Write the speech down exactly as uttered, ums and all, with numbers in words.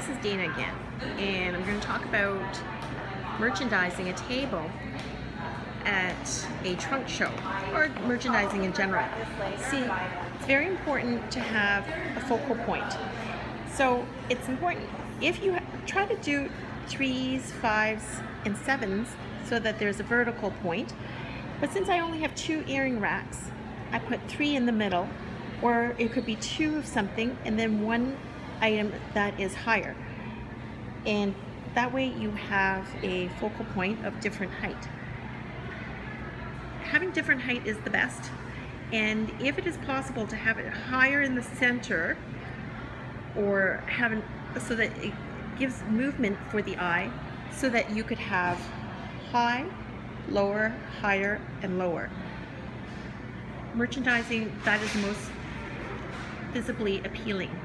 This is Dana again, and I'm going to talk about merchandising a table at a trunk show, or merchandising in general. See, it's very important to have a focal point. So it's important if you try to do threes, fives, and sevens so that there's a vertical point, but since I only have two earring racks, I put three in the middle, or it could be two of something and then one item that is higher, and that way you have a focal point of different height. Having different height is the best, and if it is possible to have it higher in the center, or have an, so that it gives movement for the eye, so that you could have high, lower, higher, and lower. Merchandising that is most visibly appealing.